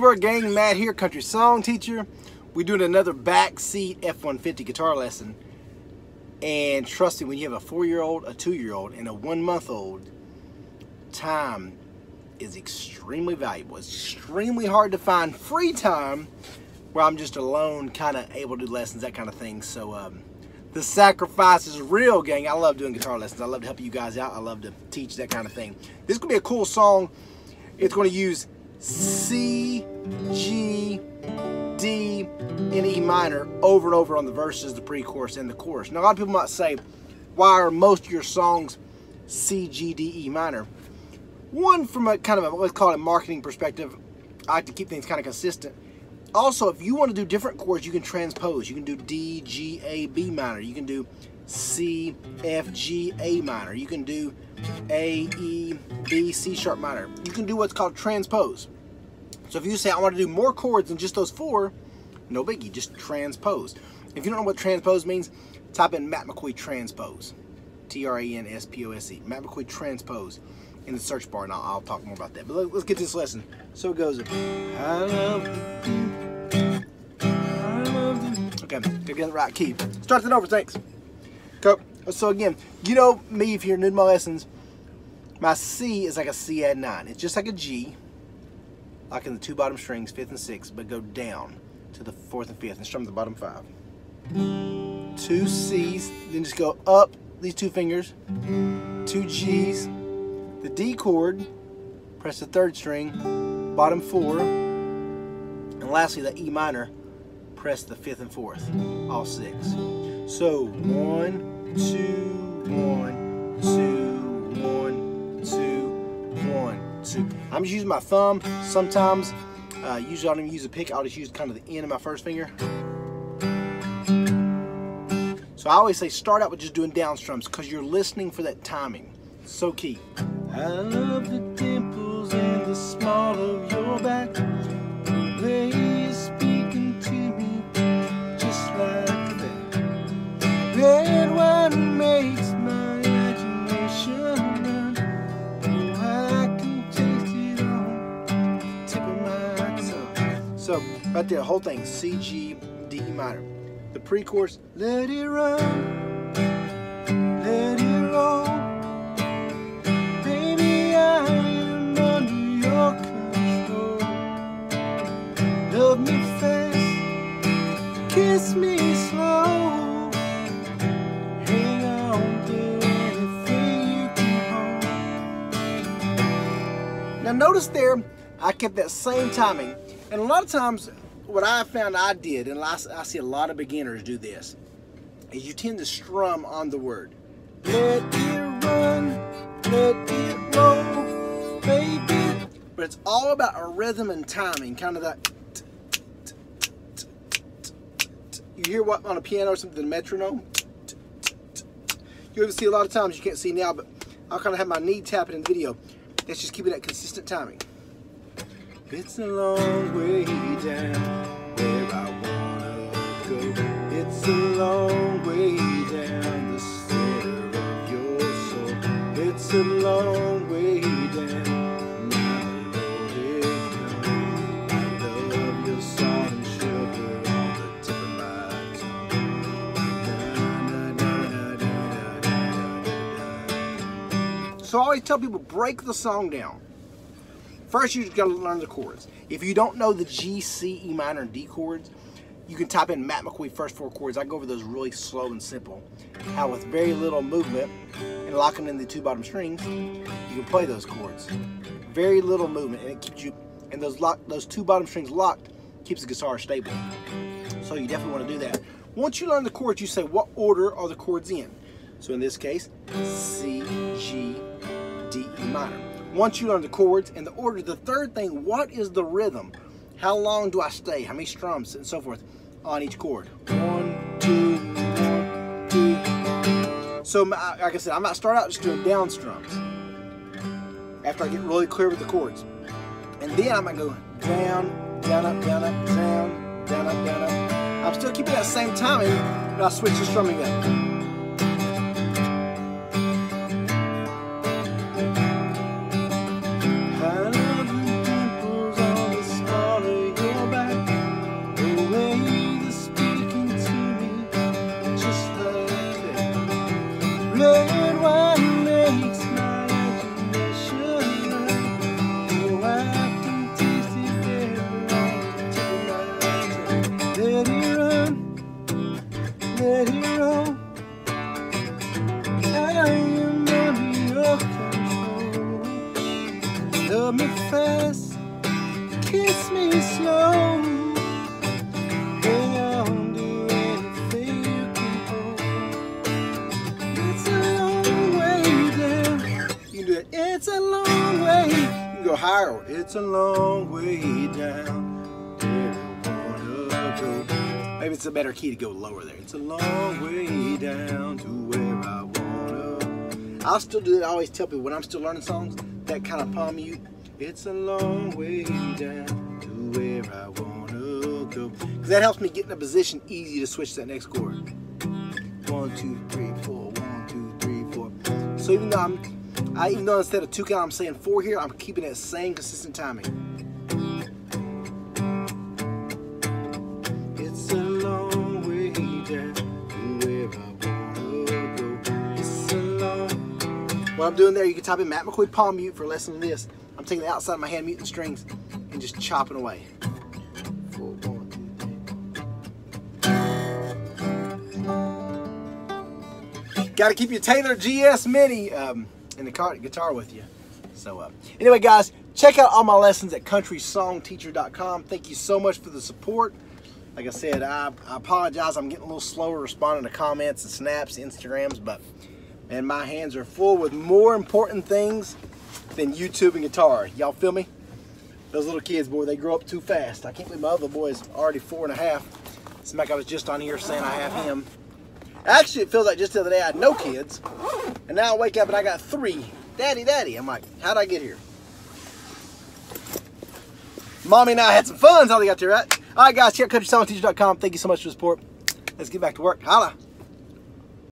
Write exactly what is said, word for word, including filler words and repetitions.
We're gang Matt here, country song teacher. We're doing another backseat F one fifty guitar lesson. And trust me, when you have a four-year-old, a two-year-old, and a one-month-old, time is extremely valuable. It's extremely hard to find free time where I'm just alone, kind of able to do lessons, that kind of thing. So um, the sacrifice is real, gang. I love doing guitar lessons. I love to help you guys out. I love to teach, that kind of thing. This is going to be a cool song. It's going to use C, G, D, and E minor over and over on the verses, the pre-chorus, and the chorus. Now, a lot of people might say, why are most of your songs C, G, D, E minor? One, from a kind of a, let's call it a marketing perspective, I like to keep things kind of consistent. Also, if you want to do different chords, you can transpose. You can do D, G, A, B minor. You can do C, F, G, A minor. You can do A, E, B, C sharp minor. You can do what's called transpose. So if you say, I want to do more chords than just those four, no biggie, just transpose. If you don't know what transpose means, type in Matt McCoy transpose. T R A N S P O S E. Matt McCoy transpose in the search bar, and I'll, I'll talk more about that. But let's get to this lesson. So it goes, I love you. I love you. Okay, gotta get the right key. Start that over, thanks. Go. So again, you know me, if you're new to my lessons, my C is like a C add nine. It's just like a G, like in the two bottom strings, fifth and sixth, but go down to the fourth and fifth and strum the bottom five. Two C's, then just go up these two fingers, two G's, the D chord, press the third string, bottom four, and lastly the E minor, press the fifth and fourth, all six. So one, two, one, two, one, two, one, two. I'm just using my thumb. Sometimes, uh, usually I don't even use a pick. I'll just use kind of the end of my first finger. So I always say start out with just doing down strums because you're listening for that timing. It's so key. I love the dimples and the small of your back. The way you're speaking to me, just like that. That makes my imagination run. Oh, I can taste it on tip of my tongue. So right there, the whole thing, C, G, D, E minor. The pre-chorus, let it run, let it roll. Baby, I am under your control. Love me fast, kiss me slow. Now notice there, I kept that same timing. And a lot of times, what I found I did, and I, I see a lot of beginners do this, is you tend to strum on the word. Let it run, let it roll, baby. But it's all about a rhythm and timing, kind of that. You hear what on a piano or something, the metronome? You ever see a lot of times, you can't see now, but I'll kind of have my knee tapping in the video. Let's just keep it at consistent timing. It's a long way down where I wanna go. It's a long way down the center of your soul. It's a long way down. Now let it go. I love your salt and sugar on the tip of my tongue. So I always tell people, break the song down. First, you just gotta learn the chords. If you don't know the G, C, E minor, and D chords, you can type in Matt McCoy first four chords. I go over those really slow and simple. How with very little movement and locking in the two bottom strings, you can play those chords. Very little movement, and it keeps you, and those lock, those two bottom strings locked keeps the guitar stable. So you definitely want to do that. Once you learn the chords, you say what order are the chords in. So in this case, C, G, D, E minor. Once you learn the chords and the order, the third thing, what is the rhythm? How long do I stay? How many strums and so forth on each chord? One, two, one, two. So like I said, I might start out just doing down strums after I get really clear with the chords. And then I might go down, down, up, down, up, down, down, up, down, up. I'm still keeping that same timing, but I'll switch the strumming up. I love the dimples on the small kiss me slow. Hang on to anything you can hold. It's a long way down. You can do it. It's a long way. You can go higher. It's a long way down. Never wanna go. Maybe it's a better key to go lower there. It's a long way down to where I wanna. I'll still do that. I always tell people when I'm still learning songs, that kind of palm mute. It's a long way down to where I wanna go. Cause that helps me get in a position easy to switch that next chord. One, two, three, four. One, two, three, four. So even though I'm, I even though instead of two count I'm saying four here, I'm keeping that same consistent timing. It's a long way down to where I wanna go. It's a long. What I'm doing there, you can type in Matt McCoy palm mute for less than this. I'm taking the outside of my hand muting strings and just chopping away. Four, one, two, three. Gotta keep your Taylor G S Mini um, and the car, guitar with you. So uh, anyway guys, check out all my lessons at Country Song Teacher dot com. Thank you so much for the support. Like I said, I, I apologize. I'm getting a little slower responding to comments and snaps, Instagrams, but man, my hands are full with more important things than YouTube and guitar. Y'all feel me? Those little kids, boy, they grow up too fast. I can't believe my other boy is already four and a half. It's like I was just on here saying I have him. Actually, it feels like just the other day I had no kids, and now I wake up and I got three. Daddy, daddy. I'm like, how'd I get here? Mommy and I had some fun. That's how they got there, right? All right, guys, check out Country Song Teacher dot com. Thank you so much for the support. Let's get back to work. Holla.